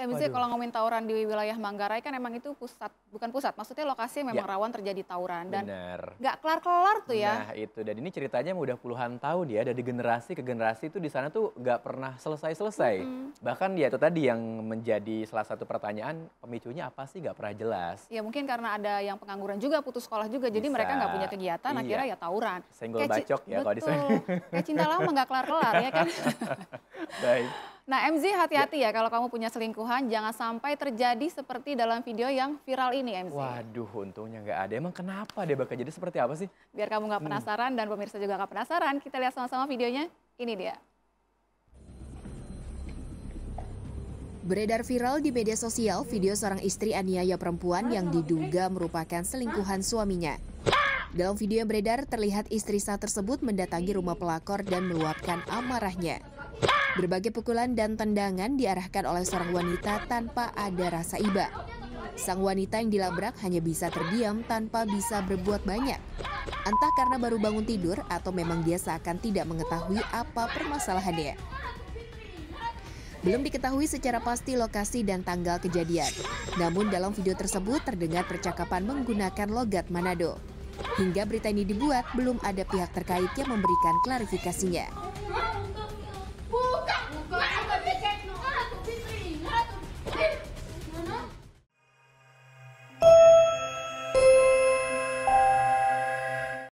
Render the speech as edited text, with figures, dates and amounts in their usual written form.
Aduh, MC, kalau ngomongin tawuran di wilayah Manggarai kan emang itu pusat, bukan pusat, maksudnya lokasi memang rawan terjadi tawuran. Dan nggak kelar-kelar tuh ya. Nah itu, dan ini ceritanya udah puluhan tahun ya, dari generasi ke generasi itu di sana tuh nggak pernah selesai-selesai. Bahkan ya itu tadi yang menjadi salah satu pertanyaan, pemicunya apa sih nggak pernah jelas. Ya mungkin karena ada yang pengangguran juga, putus sekolah juga, jadi mereka nggak punya kegiatan, akhirnya ya tawuran. Senggol bacok ya kalau di sana. Kayak cinta lama nggak kelar-kelar ya kan. Baik. Nah MZ, hati-hati ya kalau kamu punya selingkuhan, jangan sampai terjadi seperti dalam video yang viral ini MZ. Waduh, untungnya nggak ada. Emang kenapa dia bakal jadi seperti apa sih? Biar kamu nggak penasaran dan pemirsa juga nggak penasaran, kita lihat sama-sama videonya. Ini dia. Beredar viral di media sosial video seorang istri aniaya perempuan yang diduga merupakan selingkuhan suaminya. Dalam video yang beredar terlihat istri sah tersebut mendatangi rumah pelakor dan meluapkan amarahnya. Berbagai pukulan dan tendangan diarahkan oleh seorang wanita tanpa ada rasa iba. Sang wanita yang dilabrak hanya bisa terdiam tanpa bisa berbuat banyak. Entah karena baru bangun tidur atau memang dia seakan tidak mengetahui apa permasalahannya. Belum diketahui secara pasti lokasi dan tanggal kejadian. Namun dalam video tersebut terdengar percakapan menggunakan logat Manado. Hingga berita ini dibuat, belum ada pihak terkait yang memberikan klarifikasinya.